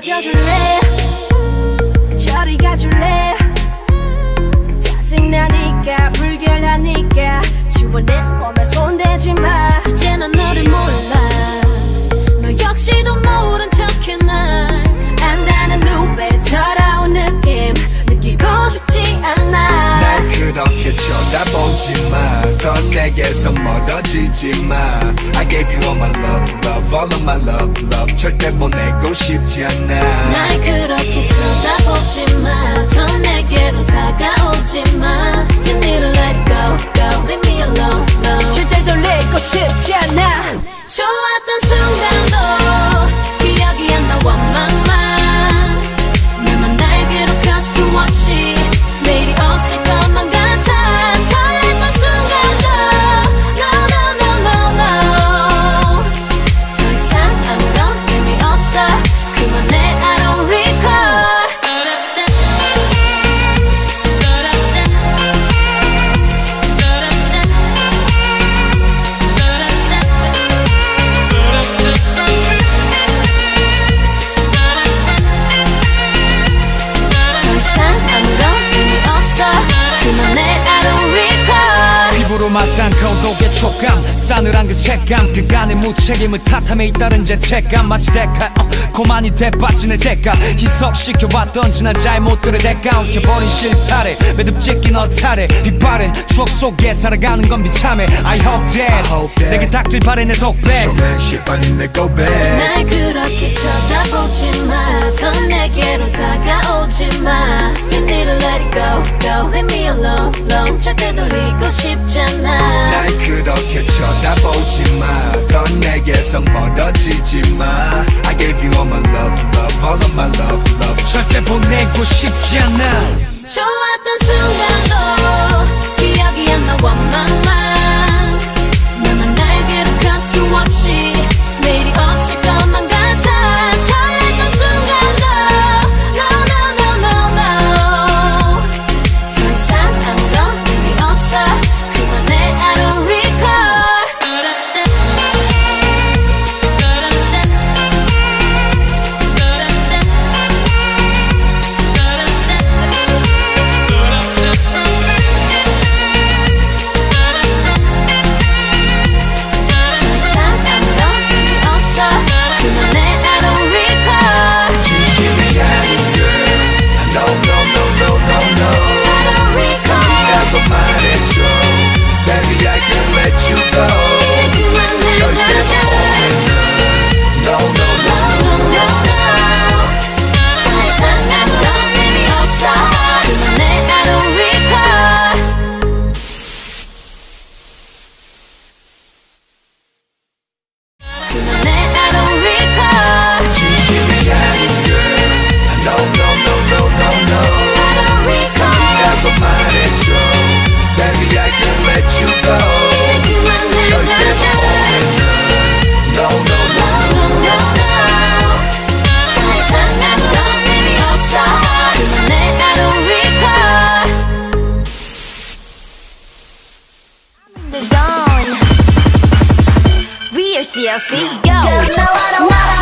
젖어줄래 저리 가줄래 짜증나니까 불결하니까 지워내 몸에 손대지마 이제 난 너를 몰라 너 역시도 모른 척해 날 안다는 눈빛 더러운 느낌 느끼고 싶지 않아 날 그렇게 쳐다보지마 더 내게서 멀어지지마 I gave you all my love love all of my love love 절대 보내고 싶지 않아 날 그렇게 쳐다보지마 더 내게로 다가오지마 You need to let go go leave me alone no 절대 돌리고 싶지 않아 좋았던 순간도 기억이 안 나와 맘만 나만 날 괴롭힐 수 없지 내일이 없을 것만 같아 설렜던 순간도 No no no no no 더 이상 아무런 의미 없어 그만해 I don't recall 맞은 고독의 촉감 싸늘한 그 책감 그간의 무책임을 탓함에 잇따른 죄책감 마치 대가 고만이 대빠진 내 죄값 희석시켜왔던 지난 잘못들의 대가 엉켜버린 실타래 매듭짓기 너 차례 빛바랜 추억 속에 살아가는 건 비참해 I hope that 내게 닿길 바래 내 독백 시방인 내 고백 날 그렇게 쳐다보지 마 더 내게로 다가오지 마 You need to let it go go leave me alone alone 절대 돌리고 싶잖아 날 그렇게 쳐다보지마 더 내게서 멀어지지마 I gave you all my love love all of my love love 절대 보내고 싶지 않아 좋았던 순간도 기억이 안 나와 맘만 나만 날 괴롭힐 수 없지 내일이 없을 것만 같아 설렜던 순간도 No no no no no 더 이상 아무런 의미 없어 I don't recall See, go. Girl, no, I don't wanna